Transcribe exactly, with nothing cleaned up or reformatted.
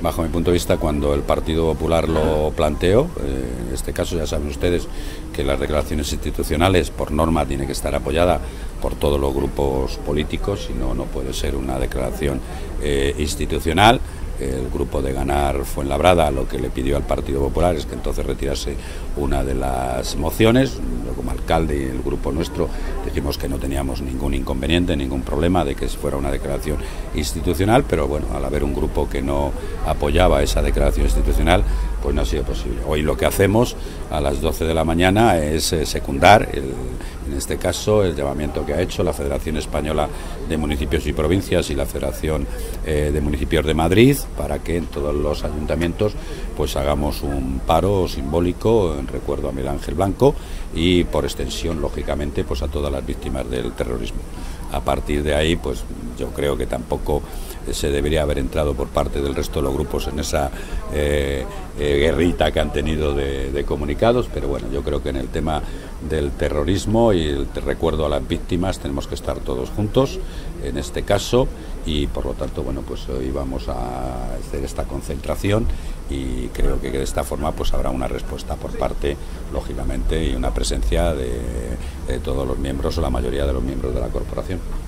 Bajo mi punto de vista, cuando el Partido Popular lo planteó, eh, en este caso ya saben ustedes que las declaraciones institucionales por norma tiene que estar apoyada por todos los grupos políticos, si no, no puede ser una declaración eh, institucional. El grupo de Ganar Fuenlabrada lo que le pidió al Partido Popular es que entonces retirase una de las mociones. Yo como alcalde y el grupo nuestro dijimos que no teníamos ningún inconveniente, ningún problema de que fuera una declaración institucional, pero bueno, al haber un grupo que no apoyaba esa declaración institucional, pues no ha sido posible. Hoy lo que hacemos a las doce de la mañana es eh, secundar, el, en este caso, el llamamiento que ha hecho la Federación Española de Municipios y Provincias y la Federación eh, de Municipios de Madrid, para que en todos los ayuntamientos pues hagamos un paro simbólico en recuerdo a Miguel Ángel Blanco y por extensión, lógicamente, pues a todas las víctimas del terrorismo. A partir de ahí, pues yo creo que tampoco se debería haber entrado por parte del resto de los grupos en esa eh, eh, guerrita que han tenido de, de comunicados, pero bueno, yo creo que en el tema del terrorismo y el recuerdo a las víctimas tenemos que estar todos juntos en este caso y por lo tanto, bueno, pues hoy vamos a hacer esta concentración y creo que de esta forma pues habrá una respuesta por parte, lógicamente, y una presencia de, de todos los miembros o la mayoría de los miembros de la corporación.